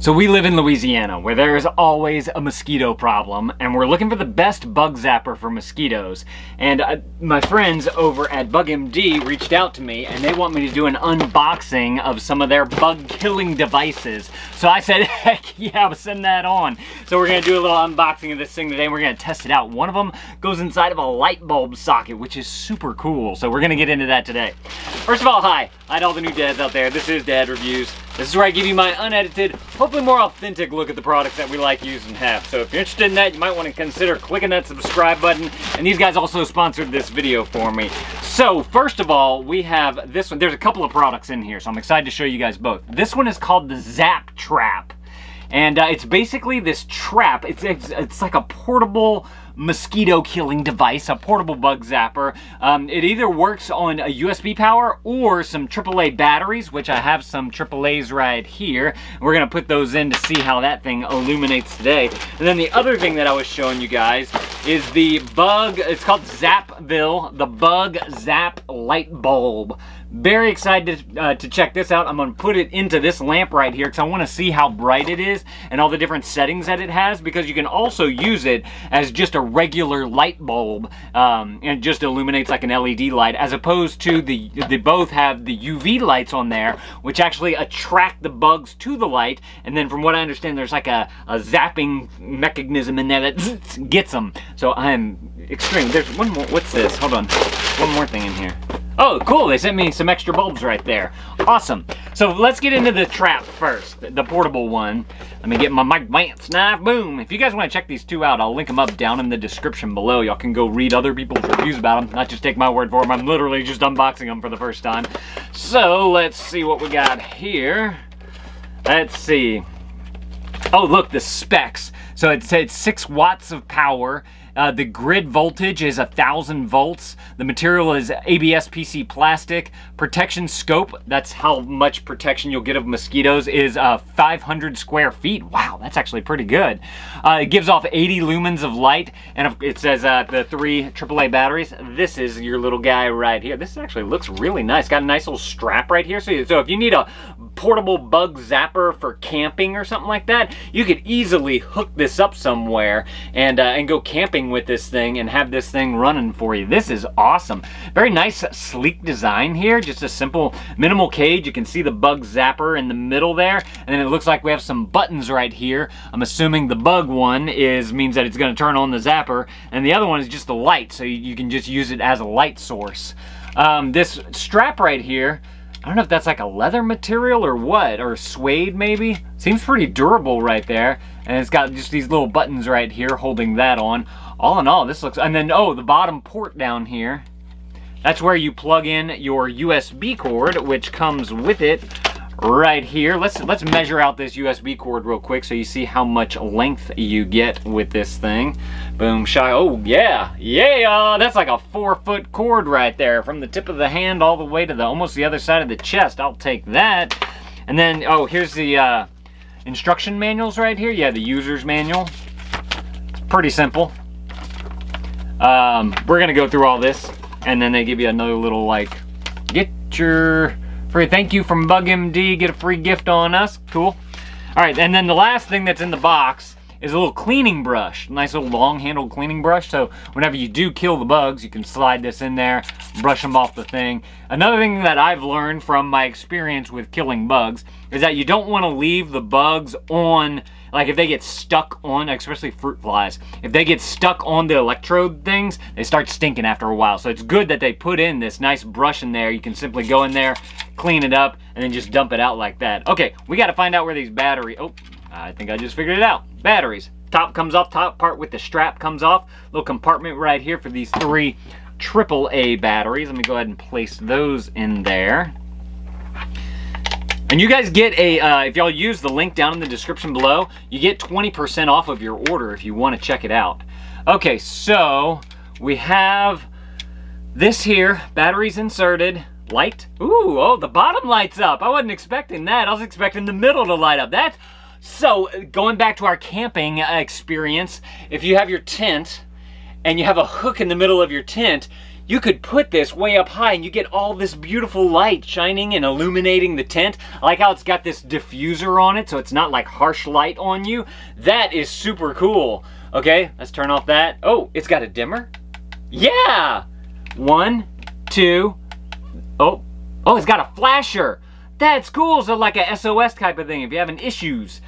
So we live in Louisiana, where there is always a mosquito problem, and we're looking for the best bug zapper for mosquitoes. And my friends over at BugMD reached out to me, and they want me to do an unboxing of some of their bug killing devices. So I said, heck yeah, I'll send that on. So we're gonna do a little unboxing of this thing today, and we're gonna test it out. One of them goes inside of a light bulb socket, which is super cool. So we're gonna get into that today. First of all, hi, I'd all the new dads out there. This is Dad Reviews. This is where I give you my unedited, hopefully more authentic look at the products that we like, use, and have. So if you're interested in that, you might want to consider clicking that subscribe button. And these guys also sponsored this video for me. So first of all, we have this one. There's a couple of products in here, so I'm excited to show you guys both. This one is called the Zap Trap. And it's basically this trap. It's like a portable mosquito killing device, a portable bug zapper. It either works on a USB power or some AAA batteries, which I have some AAAs right here. We're gonna put those in to see how that thing illuminates today. And then the other thing that I was showing you guys is the bug, it's called Zapville, the Bug Zap Light Bulb. Very excited to check this out. I'm gonna put it into this lamp right here because I wanna see how bright it is and all the different settings that it has, because you can also use it as just a regular light bulb and it just illuminates like an LED light, as opposed to they both have the UV lights on there, which actually attract the bugs to the light. And then from what I understand, there's like a zapping mechanism in there that gets them. So I'm extreme. There's one more, what's this? Hold on, one more thing in here. Oh, cool, they sent me some extra bulbs right there. Awesome. So let's get into the trap first, the portable one. Let me get my Mike Vance knife, boom. If you guys wanna check these two out, I'll link them up down in the description below. Y'all can go read other people's reviews about them, not just take my word for them. I'm literally just unboxing them for the first time. So let's see what we got here. Let's see. Oh, look, the specs. So it's 6 watts of power. The grid voltage is 1000 volts. The material is ABS PC plastic. Protection scope, that's how much protection you'll get of mosquitoes, is 500 square feet. Wow, that's actually pretty good. It gives off 80 lumens of light, and it says the 3 AAA batteries. This is your little guy right here. This actually looks really nice. Got a nice little strap right here. So if you need a portable bug zapper for camping or something like that, you could easily hook this up somewhere and go camping with this thing and have this thing running for you. This is awesome. Very nice sleek design here. Just a simple minimal cage. You can see the bug zapper in the middle there, and then it looks like we have some buttons right here. I'm assuming the bug one means that it's going to turn on the zapper, and the other one is just the light, so you can just use it as a light source. This strap right here, I don't know if that's like a leather material or what, or suede maybe. Seems pretty durable right there. And it's got just these little buttons right here holding that on. All in all, this looks, and then, oh, the bottom port down here. That's where you plug in your USB cord, which comes with it right here. Let's measure out this USB cord real quick so you see how much length you get with this thing. Boom, shy, oh yeah, yeah, that's like a 4-foot cord right there from the tip of the hand all the way to almost the other side of the chest. I'll take that. And then, oh, here's the instruction manuals right here. Yeah, the user's manual. It's pretty simple. We're gonna go through all this, and then they give you another little, like, get your free thank you from BugMD, get a free gift on us. Cool. All right, and then the last thing that's in the box is a little cleaning brush. Nice little long-handled cleaning brush, so whenever you do kill the bugs, you can slide this in there, brush them off the thing. Another thing that I've learned from my experience with killing bugs is that you don't want to leave the bugs on, like if they get stuck on, especially fruit flies, if they get stuck on the electrode things, they start stinking after a while. So it's good that they put in this nice brush in there. You can simply go in there, clean it up, and then just dump it out like that. Okay, we got to find out where these I think I just figured it out. Batteries. Top comes off, top part with the strap comes off. Little compartment right here for these 3 AAA batteries. Let me go ahead and place those in there. And you guys get if y'all use the link down in the description below, you get 20% off of your order if you want to check it out. Okay, so we have this here, batteries inserted. Light. Ooh, oh, the bottom light's up. I wasn't expecting that. I was expecting the middle to light up. That's so, going back to our camping experience, if you have your tent and you have a hook in the middle of your tent, You could put this way up high and you get all this beautiful light shining and illuminating the tent. I like how it's got this diffuser on it, so it's not like harsh light on you. That is super cool. Okay, let's turn off that. Oh, it's got a dimmer. Yeah! One, two, oh, it's got a flasher. That's cool, so like a SOS type of thing if you're having issues.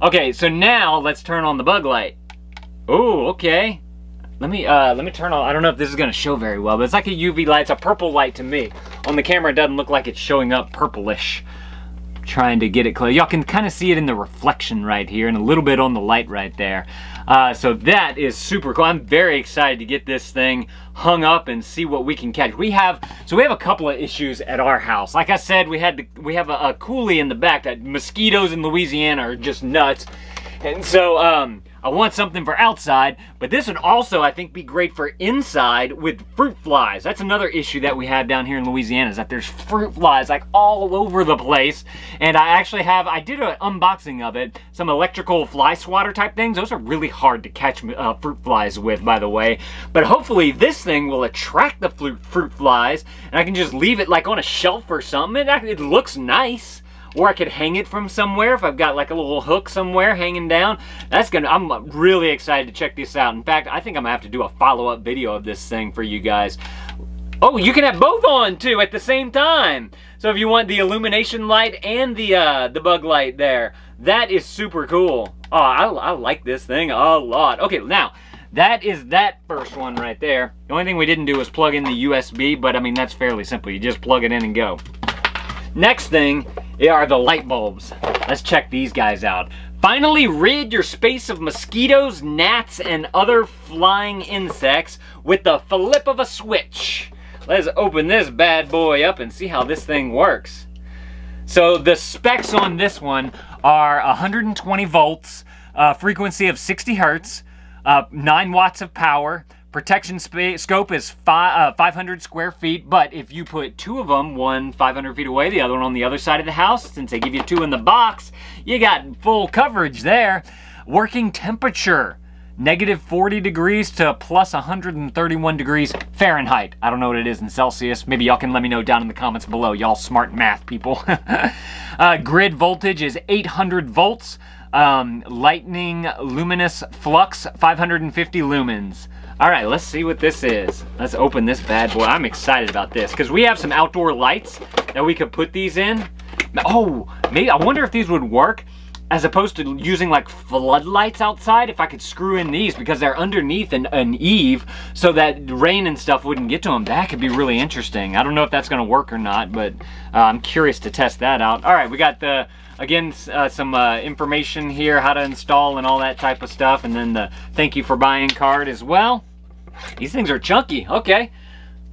Okay, so now let's turn on the bug light. Oh, okay. Let me turn on, I don't know if this is gonna show very well, but it's like a UV light, it's a purple light to me. On the camera, it doesn't look like it's showing up purplish. I'm trying to get it close. Y'all can kind of see it in the reflection right here and a little bit on the light right there. So that is super cool. I'm very excited to get this thing hung up and see what we can catch. We have a couple of issues at our house. Like I said, we have a coulee in the back that mosquitoes in Louisiana are just nuts. And so, I want something for outside, but this would also, I think, be great for inside with fruit flies. That's another issue that we have down here in Louisiana, is that there's fruit flies like all over the place. And I did an unboxing of it, some electrical fly swatter type things. Those are really hard to catch fruit flies with, by the way. But hopefully this thing will attract the fruit flies, and I can just leave it like on a shelf or something. It looks nice. Or I could hang it from somewhere if I've got like a little hook somewhere hanging down. I'm really excited to check this out. In fact, I think I'm gonna have to do a follow-up video of this thing for you guys. Oh, you can have both on too at the same time. So if you want the illumination light and the bug light there, that is super cool. Oh, I like this thing a lot. Okay, now, that is that first one right there. The only thing we didn't do was plug in the USB, but I mean, that's fairly simple. You just plug it in and go. Next thing are the light bulbs. Let's check these guys out. Finally rid your space of mosquitoes, gnats, and other flying insects with the flip of a switch. Let's open this bad boy up and see how this thing works. So the specs on this one are 120 volts, frequency of 60 hertz, 9 watts of power, protection scope is 500 square feet, but if you put two of them, one 500 feet away, the other one on the other side of the house, since they give you two in the box, you got full coverage there. Working temperature, -40 degrees to +131 degrees Fahrenheit. I don't know what it is in Celsius. Maybe y'all can let me know down in the comments below, y'all smart math people. Grid voltage is 800 volts. Lightning luminous flux, 550 lumens. All right, let's see what this is. Let's open this bad boy. I'm excited about this because we have some outdoor lights that we could put these in. Oh, maybe, I wonder if these would work as opposed to using like floodlights outside, if I could screw in these because they're underneath an eave so that rain and stuff wouldn't get to them. That could be really interesting. I don't know if that's gonna work or not, but I'm curious to test that out. All right, we got the, again, some information here, how to install and all that type of stuff, and then the thank you for buying card as well. These things are chunky, okay.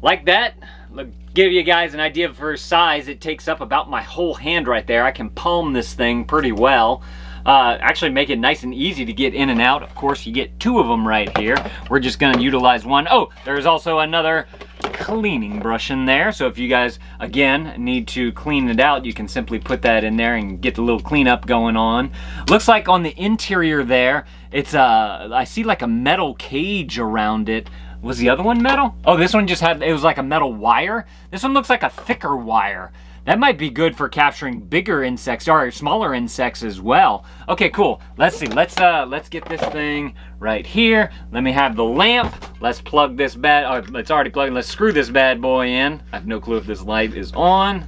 Like that, look, give you guys an idea for size. It takes up about my whole hand right there. I can palm this thing pretty well. Actually make it nice and easy to get in and out. Of course, you get two of them right here. We're just gonna utilize one. Oh, there's also another cleaning brush in there. So if you guys, again, need to clean it out, you can simply put that in there and get the little cleanup going on. Looks like on the interior there, it's I see like a metal cage around it. Was the other one metal? Oh, this one just had, it was like a metal wire. This one looks like a thicker wire. That might be good for capturing bigger insects or smaller insects as well. Okay, cool. Let's see. Let's get this thing right here. Let me have the lamp. Let's plug this bad. Oh, it's already plugged. Let's screw this bad boy in. I have no clue if this light is on.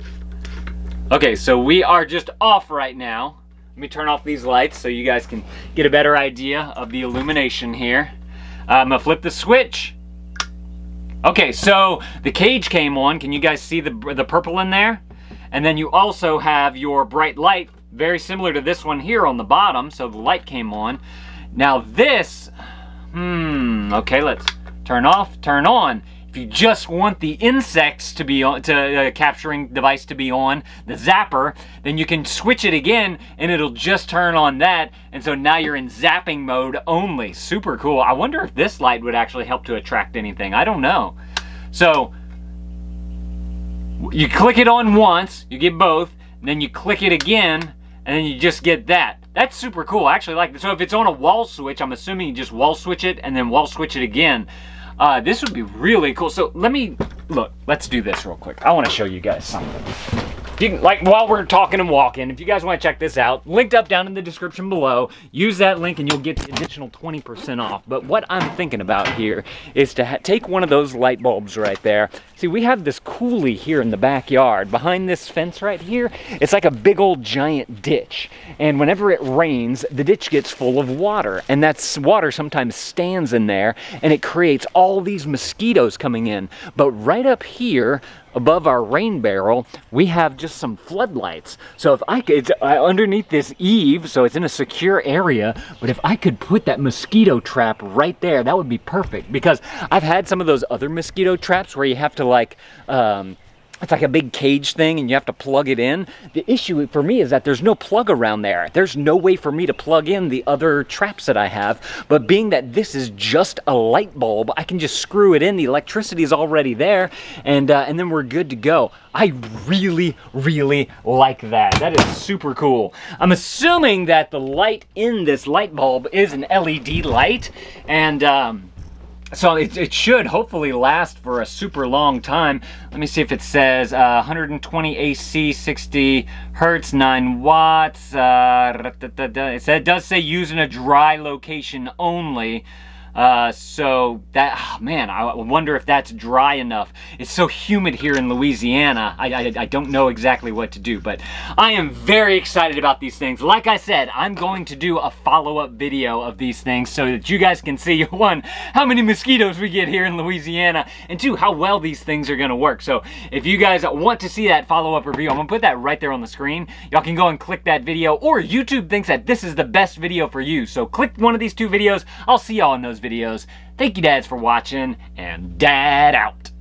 Okay, so we are just off right now. Let me turn off these lights so you guys can get a better idea of the illumination here. I'm gonna flip the switch. Okay, so the cage came on. Can you guys see the purple in there? And then you also have your bright light, very similar to this one here on the bottom, so the light came on. Now this, okay, let's turn off, turn on. If you just want the insects to be on, capturing device to be on, the zapper, then you can switch it again and it'll just turn on that. And so now you're in zapping mode only. Super cool. I wonder if this light would actually help to attract anything. I don't know. So you click it on once, you get both, and then you click it again, and then you just get that. That's super cool. I actually like this. So if it's on a wall switch, I'm assuming you just wall switch it and then wall switch it again. This would be really cool. So let me, look, let's do this real quick. I want to show you guys something. You can, like, while we're talking and walking, if you guys want to check this out, linked up down in the description below, use that link and you'll get the additional 20% off. But what I'm thinking about here is to take one of those light bulbs right there. See, we have this coulee here in the backyard. Behind this fence right here, it's like a big old giant ditch. And whenever it rains, the ditch gets full of water. And that water sometimes stands in there and it creates all these mosquitoes coming in. But right up here, above our rain barrel, we have just some floodlights. So if I could, it's underneath this eave, so it's in a secure area, but if I could put that mosquito trap right there, that would be perfect. Because I've had some of those other mosquito traps where you have to, like, it's like a big cage thing and you have to plug it in. The issue for me is that there's no plug around there. There's no way for me to plug in the other traps that I have. But being that this is just a light bulb, I can just screw it in. The electricity is already there, and then we're good to go. I really, really like that. That is super cool. I'm assuming that the light in this light bulb is an LED light, and so it should hopefully last for a super long time. Let me see if it says 120 AC, 60 Hertz, 9 watts. It does say use in a dry location only. So that, oh man, I wonder if that's dry enough. It's so humid here in Louisiana. I don't know exactly what to do, but I am very excited about these things. Like I said, I'm going to do a follow-up video of these things so that you guys can see, one, how many mosquitoes we get here in Louisiana, and two, how well these things are gonna work. So if you guys want to see that follow-up review, I'm gonna put that right there on the screen. Y'all can go and click that video, or YouTube thinks that this is the best video for you. So click one of these two videos. I'll see y'all in those videos. Thank you, dads, for watching, and Dad out.